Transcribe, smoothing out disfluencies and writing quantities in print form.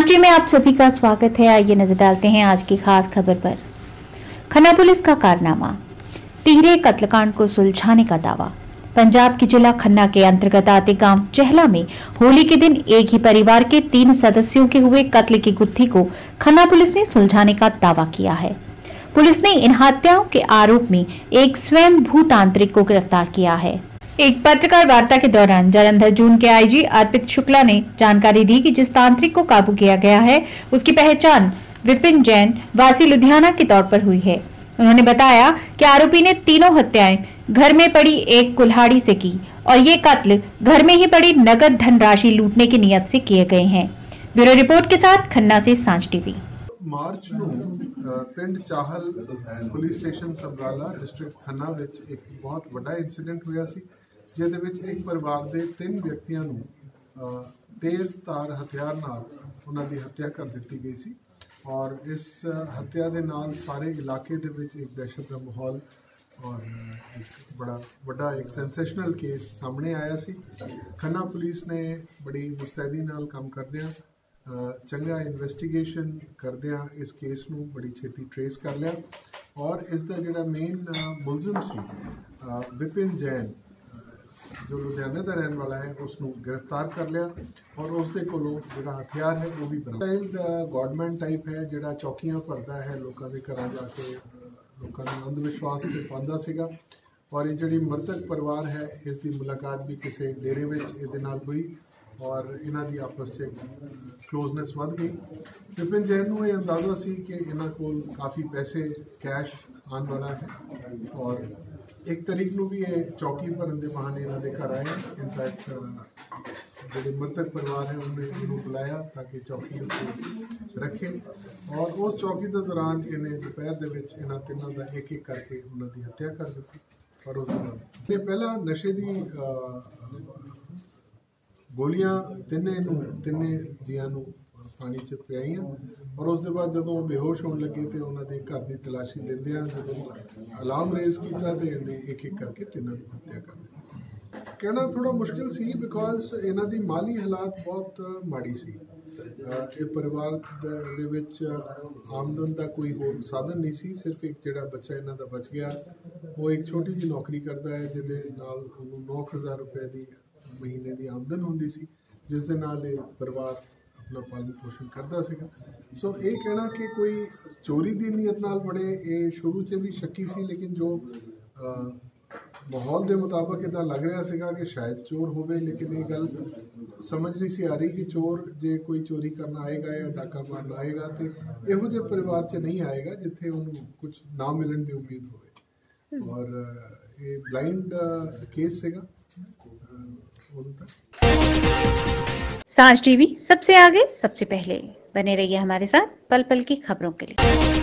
संजय में आप सभी का स्वागत है। आइए नजर डालते हैं आज की खास खबर पर। खन्ना पुलिस का कारनामा, तिहरे कत्लकांड को सुलझाने का दावा। पंजाब के जिला खन्ना के अंतर्गत आते गांव चेहला में होली के दिन एक ही परिवार के 3 सदस्यों के हुए कत्ल की गुत्थी को खन्ना पुलिस ने सुलझाने का दावा किया है। पुलिस ने इन हत्याओं के आरोप में एक स्वयं भूतांत्रिक को गिरफ्तार किया है। एक पत्रकार वार्ता के दौरान जालंधर जोन के आईजी अर्पित शुक्ला ने जानकारी दी कि जिस तांत्रिक को काबू किया गया है उसकी पहचान विपिन जैन वासी लुधियाना के तौर पर हुई है। उन्होंने बताया कि आरोपी ने तीनों हत्याएं घर में पड़ी एक कुल्हाड़ी से की और ये कत्ल घर में ही पड़ी नगद धनराशि लूटने की नियत से किए गए हैं। ब्यूरो रिपोर्ट के साथ खन्ना से सांझ टीवी। मार्च में पिंड चाहल पुलिस स्टेशन सबराला डिस्ट्रिक्ट खन्ना ਵਿੱਚ एक बहुत बड़ा इंसीडेंट होया सी, ਜਿਹਦੇ ਵਿੱਚ एक परिवार के 3 ਵਿਅਕਤੀਆਂ ਨੂੰ तेज़ तार हथियार ਨਾਲ ਉਹਨਾਂ ਦੀ हत्या कर ਦਿੱਤੀ ਗਈ ਸੀ और इस हत्या ਦੇ ਨਾਲ सारे इलाके ਦੇ ਵਿੱਚ एक दहशत का माहौल और एक बड़ा ਵੱਡਾ एक सेंसेशनल केस सामने आया सी। खन्ना पुलिस ने बड़ी मुस्तैदी ਨਾਲ काम ਕਰਦਿਆਂ चंगा इन्वेस्टिगेशन करदिया इस केस नू बड़ी छेती ट्रेस कर लिया और इसका जोड़ा मेन मुलजम सी विपिन जैन जो लुधियाने का रहने वाला है उसनू गिरफ्तार कर लिया और उसके कोलों जोड़ा हथियार है वो भी ब्रांड गॉडमैन टाइप है, जोड़ा चौकियां भरता है लोगों के घर जाके लोगों को अंधविश्वास से पाँदा सीगा। और ये जोड़ी मृतक परिवार है इसकी मुलाकात भी किसी डेरे में ये हुई और इन्हां दी आपस च क्लोजनैस वध गई। विपिन जैन नूं ये अंदाज़ा सी कि इन्हां कोल काफ़ी पैसे कैश आने वाला है और 1 तारीख नूं भी ये चौकी भरन दे बहाने इन्हां दे घर आए। इनफैक्ट जो मृतक परिवार है उन्हें इन्हों बुलाया ताकि चौकी रखे और उस चौकी के दौरान इन्हें दोपहर के विच इन्हां तिन्हां दा एक करके उन्हां दी हत्या कर दी। और उस पहला नशे की गोलियां तिन्ने जियां नू पानी च पियाईयां और उस दे बाद जदों बेहोश होने लगे तो उन्होंने घर की तलाशी लेंदियां जदों अलार्म रेज किया तो इन्हें एक एक करके तिन्नों नू हत्या कर दी। कहना थोड़ा मुश्किल सी बिकॉज इन्हां दी माली हालात बहुत माड़ी सी। ये परिवार दे विच आमदन का कोई होर साधन नहीं सी, सिर्फ एक जिहड़ा बच्चा इन्हां दा बच गया वो एक छोटी जी नौकरी करता है जिहदे नाल 9,000 रुपए की महीने की आमदन होंदी सी जिस दे नाल परिवार अपना पालन पोषण करता सीगा। सो ये कहना कि कोई चोरी की नीयत नाल बड़े ये शुरू से भी शक्की सी, लेकिन जो माहौल के मुताबिक इदा लग रहा सीगा कि शायद चोर होवे, लेकिन ये गल समझ नहीं सी आ रही कि चोर जे कोई चोरी करना आएगा या डाका मारना आएगा तो इहो जे परिवार च नहीं आएगा जिथे उन्होंने कुछ ना मिलने की उम्मीद होवे। और ये ब्लाइंड केस सीगा। सांझ टीवी सबसे आगे सबसे पहले, बने रहिए हमारे साथ पल पल की खबरों के लिए।